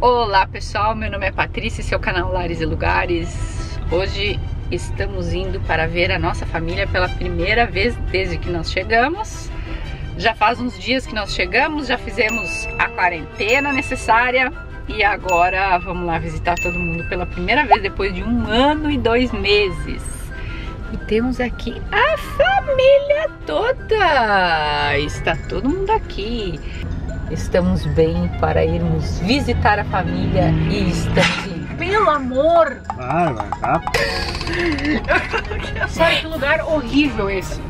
Olá pessoal, meu nome é Patrícia, esse é o canal Lares e Lugares. Hoje estamos indo para ver a nossa família pela primeira vez desde que nós chegamos. Já faz uns dias que nós chegamos, já fizemos a quarentena necessária e agora vamos lá visitar todo mundo pela primeira vez depois de 1 ano e 2 meses. E temos aqui a família toda, está todo mundo aqui. Estamos bem para irmos visitar a família e estamos bem. Pelo amor! Ah, vai tá. Sabe que lugar horrível esse?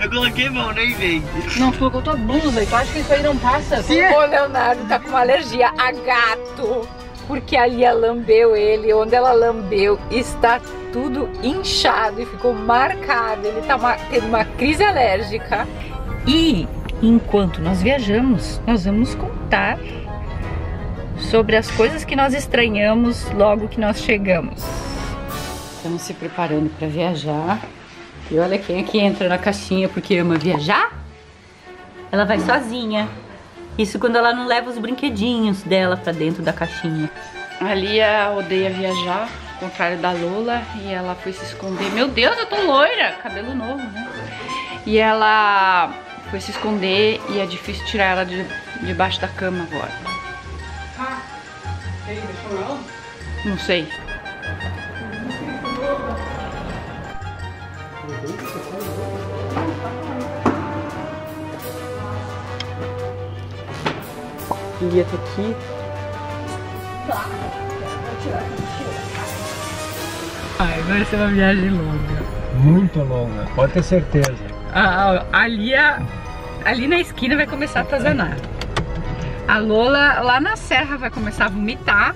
Eu coloquei mão, nem vem. Não, tu colocou tua blusa e tu acha que isso aí não passa? O Leonardo tá com uma alergia a gato, porque a Lia lambeu ele, onde ela lambeu está tudo inchado e ficou marcado. Ele tá tendo uma crise alérgica e... enquanto nós viajamos, nós vamos contar sobre as coisas que nós estranhamos logo que nós chegamos. Estamos se preparando para viajar. E olha quem aqui entra na caixinha porque ama viajar. Ela vai sozinha. Isso quando ela não leva os brinquedinhos dela para dentro da caixinha. A Lia odeia viajar, ao contrário da Lola. E ela foi se esconder. Meu Deus, eu tô loira! Cabelo novo, né? E ela... foi se esconder e é difícil tirar ela debaixo da cama agora. Ah, ele deixou ela? Não sei. Lia tá aqui. Ai, vai ser uma viagem longa. Muito longa, pode ter certeza. Ali na esquina vai começar a atazanar. A Lola lá na serra vai começar a vomitar.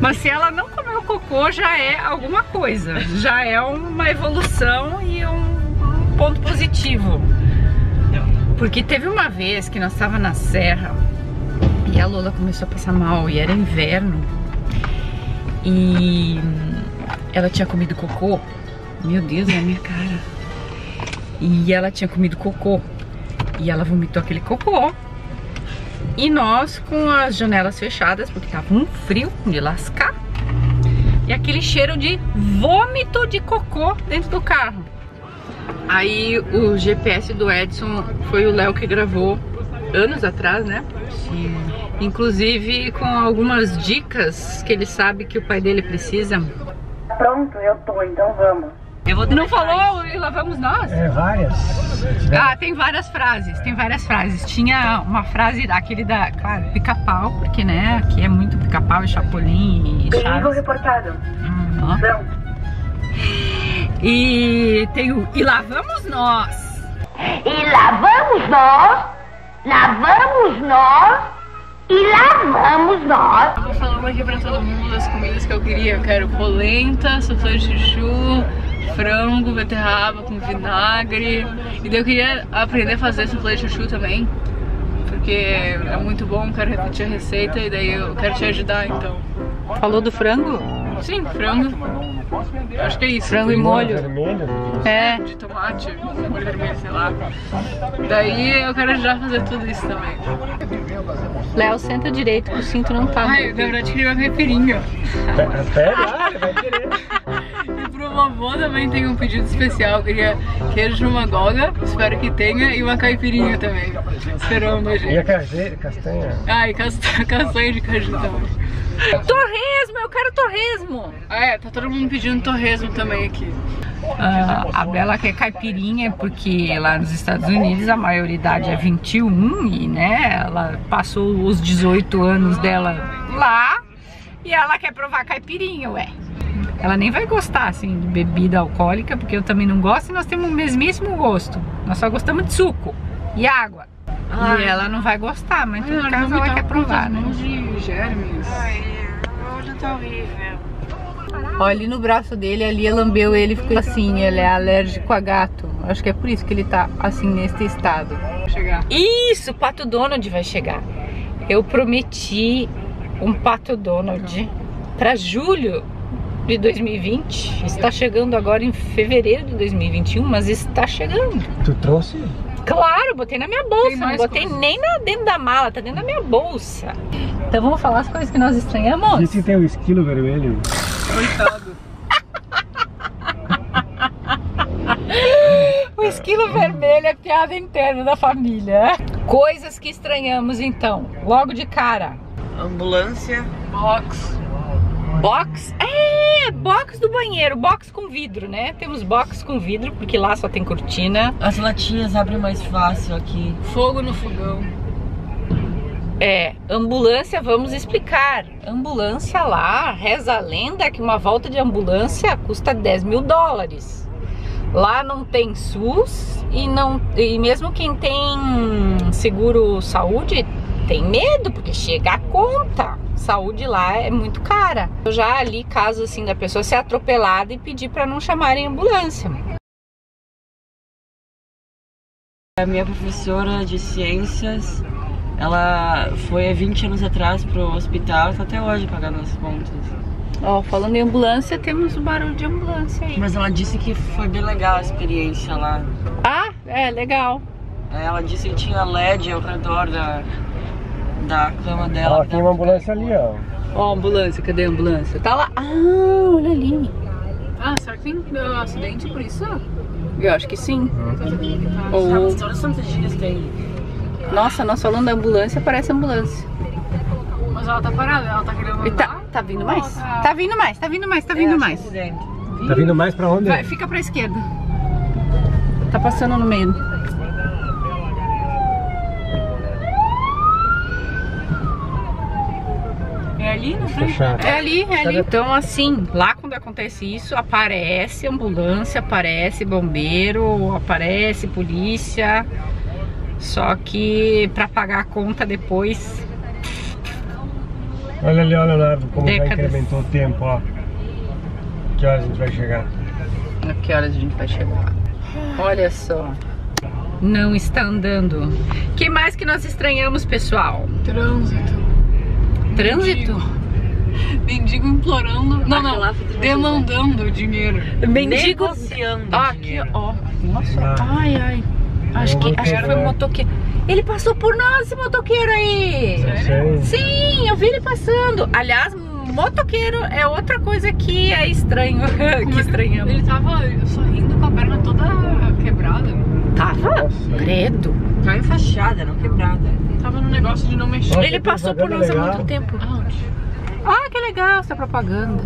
Mas se ela não comer o cocô já é alguma coisa. Já é uma evolução e um ponto positivo. Porque teve uma vez que nós estávamos na serra e a Lola começou a passar mal e era inverno. E ela tinha comido cocô. Meu Deus, na minha cara. E ela tinha comido cocô e ela vomitou aquele cocô. E nós com as janelas fechadas, porque tava um frio de lascar. E aquele cheiro de vômito de cocô dentro do carro. Aí o GPS do Edson foi o Léo que gravou anos atrás, né? Sim. Inclusive com algumas dicas que ele sabe que o pai dele precisa. Pronto, eu tô, então vamos. Não falou e lá vamos nós? É, várias. Ah, tem várias frases, tem várias frases. Tinha uma frase daquele da, claro, pica-pau, porque né, aqui é muito pica-pau e chapolim e perigo reportado. Não. E tem o e lá vamos nós. E lá vamos nós, lá vamos nós. E lá vamos nós! Eu vou falando aqui pra todo mundo as comidas que eu queria. Eu quero polenta, sofá de chuchu, frango, beterraba com vinagre. E daí eu queria aprender a fazer sofá de chuchu também, porque é muito bom, quero repetir a receita e daí eu quero te ajudar, então. Falou do frango? Sim, frango. Acho que é isso. Frango e molho. É. De tomate, molho vermelho, sei lá. Daí eu quero ajudar a fazer tudo isso também. Léo, senta direito, que o cinto não tá. Ai, na verdade, queria uma caipirinha. Pera, vai querer. E pro vovô também tem um pedido especial. Eu queria queijo de uma goga, espero que tenha, e uma caipirinha também. Esperando a gente. E a castanha? Ai, castanha de caju também. Torresmo, eu quero torresmo. Ah, é, tá todo mundo pedindo torresmo também aqui. A Bela quer caipirinha, porque lá nos Estados Unidos a maioridade é 21 e né, ela passou os 18 anos dela lá e ela quer provar caipirinha, ué. Ela nem vai gostar assim de bebida alcoólica, porque eu também não gosto e nós temos o mesmíssimo gosto. Nós só gostamos de suco e água. E ela não vai gostar, mas em todo caso ela quer provar, né? De germes. Ai, hoje tá horrível. Olha, no braço dele, a Lia lambeu ele e ficou assim, ele é alérgico a gato. Acho que é por isso que ele tá assim, nesse estado. Isso, o Pato Donald vai chegar. Eu prometi um Pato Donald pra julho de 2020. Está chegando agora em fevereiro de 2021, mas está chegando. Tu trouxe? Claro, botei na minha bolsa, não botei nem dentro da mala, tá dentro da minha bolsa. Então vamos falar as coisas que nós estranhamos? Dizem que tem um esquilo vermelho. Coitado. O esquilo vermelho é piada interna da família. Coisas que estranhamos então, logo de cara. Ambulância, box. Box? É, box do banheiro, box com vidro, né? Temos box com vidro, porque lá só tem cortina. As latinhas abrem mais fácil aqui. Fogo no fogão. É, ambulância, vamos explicar. Ambulância lá, reza a lenda que uma volta de ambulância custa 10 mil dólares. Lá não tem SUS e mesmo quem tem seguro saúde tem medo, porque chega a conta. Saúde lá é muito cara. Eu já li casos assim da pessoa ser atropelada e pedir para não chamarem ambulância. A minha professora de ciências, ela foi há 20 anos atrás pro hospital, tá até hoje pagando as contas. Ó, falando em ambulância, temos o barulho de ambulância aí. Mas ela disse que foi bem legal a experiência lá. Ah, é legal. Ela disse que tinha LED ao redor da cama dela. Ó, tem uma ambulância ali, ó. Ó, ambulância, cadê a ambulância? Tá lá. Ah, olha ali. Ah, será que tem acidente por isso? Eu acho que sim. Ou... Todos os dias tem. Nossa, nós falando da ambulância, parece ambulância. Mas ela tá parada, ela tá querendo andar. Tá vindo mais? Tá vindo mais, tá vindo mais, tá vindo mais. Tá vindo mais pra onde? Vai, fica pra esquerda. Tá passando no meio. Ali, não sei. É ali, é ali. Então assim, lá quando acontece isso, aparece ambulância, aparece bombeiro, aparece polícia. Só que pra pagar a conta depois. Olha ali, olha Leonardo, como décadas. Já incrementou o tempo, ó. Que horas a gente vai chegar? A que horas a gente vai chegar? Olha só. Não está andando. O que mais que nós estranhamos, pessoal? Trânsito. Trânsito? Mendigo implorando. Não, não. Demandando dinheiro. Mendigo. Ah, aqui, ó. Nossa. Ai, ai. Acho que foi um motoqueiro. Ele passou por nós, esse motoqueiro aí. Sério? Sim, eu vi ele passando. Aliás, motoqueiro é outra coisa que é estranho. Que estranhamos. Ele tava sorrindo com a perna toda quebrada. Tava? Credo. Tava enfaixada, não quebrada. Tava no negócio de não mexer. Nossa, ele passou por nós há muito tempo. Ah, que legal essa propaganda.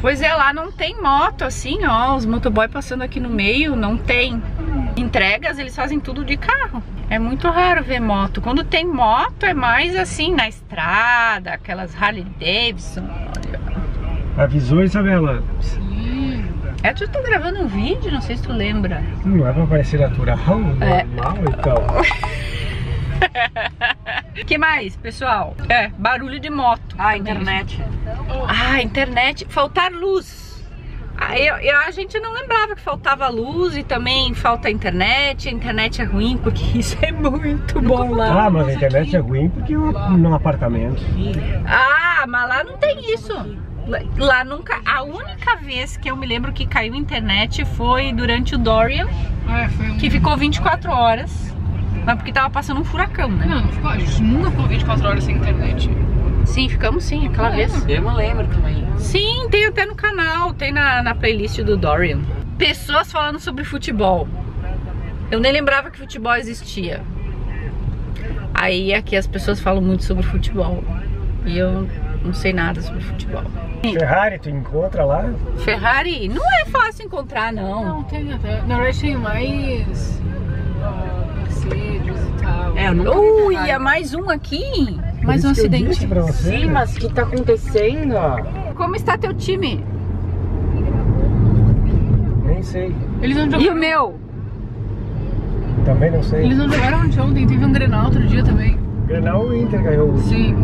Pois é, lá não tem moto assim, ó. Os motoboy passando aqui no meio, não tem. Entregas, eles fazem tudo de carro. É muito raro ver moto. Quando tem moto, é mais assim, na estrada, aquelas Harley Davidson. Avisou, Isabela? Sim. É, tu tá gravando um vídeo, não sei se tu lembra. Não é pra parecer natural, normal e tal. Que mais, pessoal? É, barulho de moto. Ah, internet. Ah, internet. Faltar luz. Ah, a gente não lembrava que faltava luz e também falta internet. A internet é ruim porque isso é muito bom lá. Ah, mas a internet aqui é ruim porque é um apartamento. Ah, mas lá não tem isso. Lá nunca, a única vez que eu me lembro que caiu internet foi durante o Dorian, que ficou 24 horas, mas porque tava passando um furacão, né? Não, a gente nunca ficou 24 horas sem internet. Sim, ficamos sim, aquela vez. Eu não lembro também. Sim, tem até no canal, tem na playlist do Dorian. Pessoas falando sobre futebol. Eu nem lembrava que futebol existia. Aí aqui as pessoas falam muito sobre futebol e eu não sei nada sobre futebol. Ferrari, tu encontra lá? Ferrari? Não é fácil encontrar, não. Não, tem até. Na verdade tem mais Mercedes e tal. É, eu nunca ia mais um aqui. Mais um acidente. Sim, mas o que tá acontecendo? Como está teu time? Nem sei. Eles não jogaram. E o meu? Também não sei. Eles não jogaram ontem, teve um Grenal outro dia também. Grenal e Inter ganhou. Sim.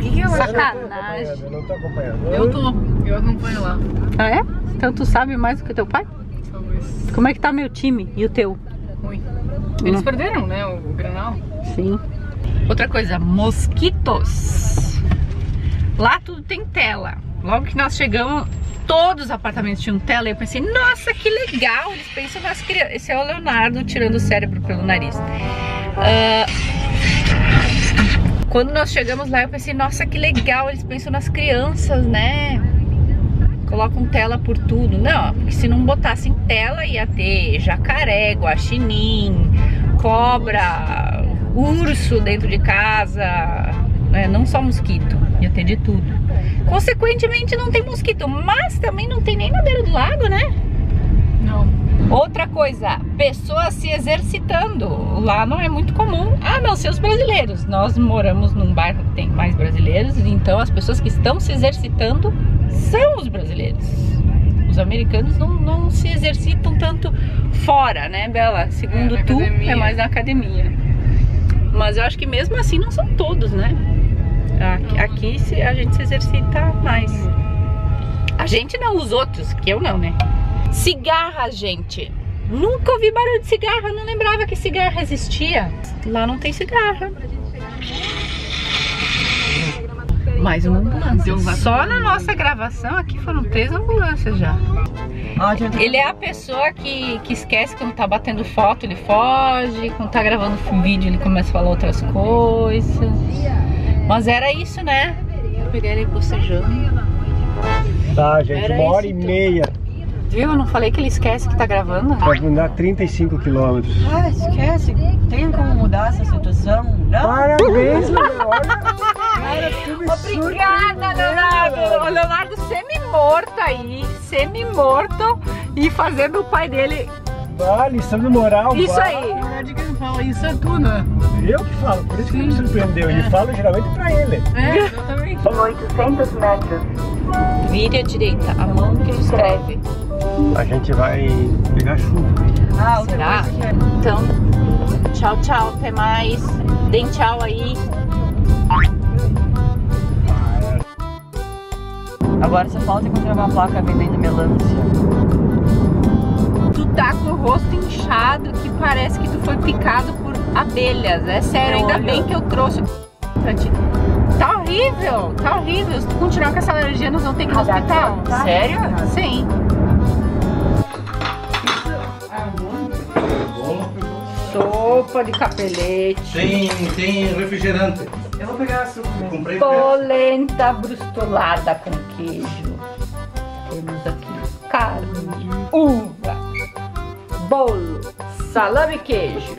Que eu sacanagem. Eu não tô acompanhando. Eu acompanho lá. Ah, é? Então tu sabe mais do que teu pai? Talvez. Como é que tá meu time e o teu? Ruim. Eles perderam, né? O Grenal. Sim. Outra coisa, mosquitos. Lá tudo tem tela. Logo que nós chegamos, todos os apartamentos tinham tela e eu pensei, nossa, que legal, eles pensam nas crianças. Esse é o Leonardo tirando o cérebro pelo nariz. Quando nós chegamos lá eu pensei, nossa, que legal, eles pensam nas crianças, né? Colocam tela por tudo. Não, porque se não botassem tela ia ter jacaré, guaxinim, cobra, urso dentro de casa, né? Não só mosquito, ia ter de tudo. Consequentemente não tem mosquito, mas também não tem nem na beira do lago, né? Não. Outra coisa, pessoas se exercitando, lá não é muito comum, a não ser os brasileiros. Nós moramos num bairro que tem mais brasileiros, então as pessoas que estão se exercitando são os brasileiros. Os americanos não se exercitam tanto fora, né, Bela? Segundo tu, academia. É mais na academia. Mas eu acho que mesmo assim não são todos, né? Aqui a gente se exercita mais. A gente não, os outros, que eu não, né? Cigarra, gente. Nunca ouvi barulho de cigarra, não lembrava que cigarra existia. Lá não tem cigarra. Mais uma ambulância. Só na nossa gravação aqui foram 3 ambulâncias já. Ele é a pessoa que esquece quando tá batendo foto, ele foge. Quando tá gravando vídeo, ele começa a falar outras coisas. Mas era isso, né? Eu peguei ele bocejando. Tá, gente, 1h30. Viu? Eu não falei que ele esquece que tá gravando? Pode mudar 35 quilômetros. Ah, esquece. Tem como mudar essa situação? Não? Parabéns, Leonardo. Cara, obrigada, Leonardo. O Leonardo semi-morto aí. Semi-morto e fazendo o pai dele. Ah, lição de moral. Isso pai. Aí. Na verdade, quem fala isso é tu, né? Eu que falo, por isso que me surpreendeu. Ele fala geralmente pra ele. É, exatamente. São 800 metros. Vire à direita, a mão que escreve. A gente vai pegar chuva. Ah, será? Então, tchau, tchau, até mais. Deem tchau aí. Agora só falta encontrar uma placa vendendo melancia. Tu tá com o rosto inchado que parece que tu foi picado por abelhas. É sério, ainda bem que eu trouxe pra ti. Tá horrível, tá horrível. Se tu continuar com essa alergia, nós vamos ter que ir no hospital. Sério? Sim. Sopa de capelete. Tem refrigerante. Eu vou pegar açúcar. Comprei polenta brustolada com queijo. Temos aqui carne, uva, bolo, salame e queijo.